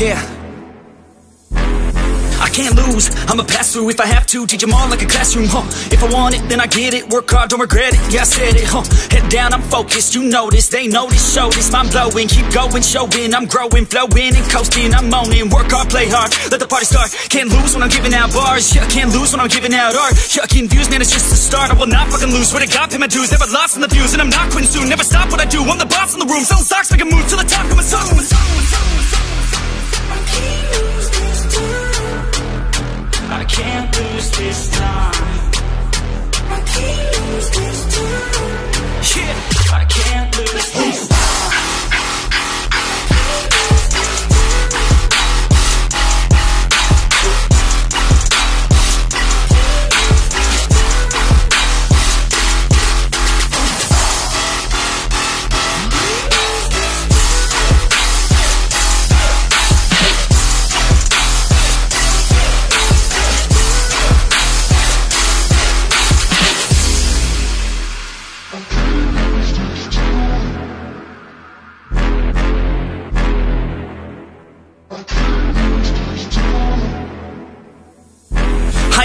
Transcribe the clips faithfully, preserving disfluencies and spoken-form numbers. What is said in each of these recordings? Yeah. I can't lose, I'ma pass through if I have to. Teach them all like a classroom, huh? If I want it, then I get it. Work hard, don't regret it, yeah, I said it, huh? Head down, I'm focused, you know this. They know this, show this, mind blowing. Keep going, showing, I'm growing, flowing and coasting, I'm owning. Work hard, play hard, let the party start. Can't lose when I'm giving out bars. Yeah, can't lose when I'm giving out art. Yeah, confused, man, it's just the start. I will not fucking lose, swear to God, pay my dues. Never lost in the views, and I'm not quitting soon. Never stop what I do, I'm the boss in the room. Selling socks, make a move, till the top, I'm a song, I'm a song, I'm a song. I can't lose this time. I can't lose this time. Yeah, I can't lose this time.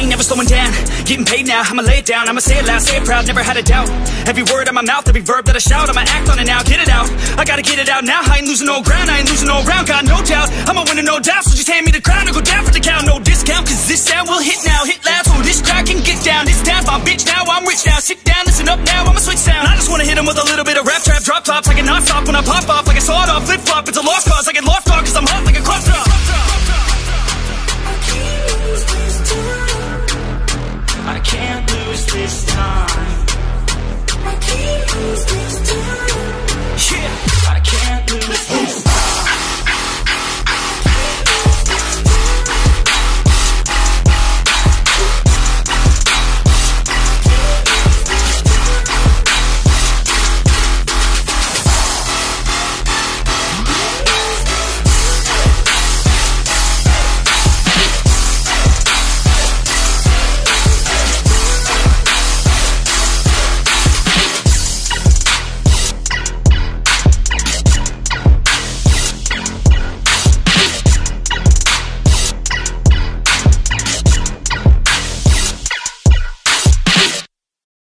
Never slowing down, getting paid now, I'ma lay it down. I'ma say it loud, say it proud, never had a doubt. Every word out my mouth, every verb that I shout, I'ma act on it now, get it out. I gotta get it out now, I ain't losing no ground, I ain't losing no round. Got no doubt, I'ma win it, no doubt. So just hand me the crown, I'll go down for the count. No discount, cause this sound will hit now. Hit loud, so this crowd can get down. This town's my bitch now, I'm rich now. Sit down, listen up now, I'ma switch sound. I just wanna hit him with a little bit of rap trap, drop tops. I cannot stop when I pop off, like a sawed off, flip flop, it's a lost cause.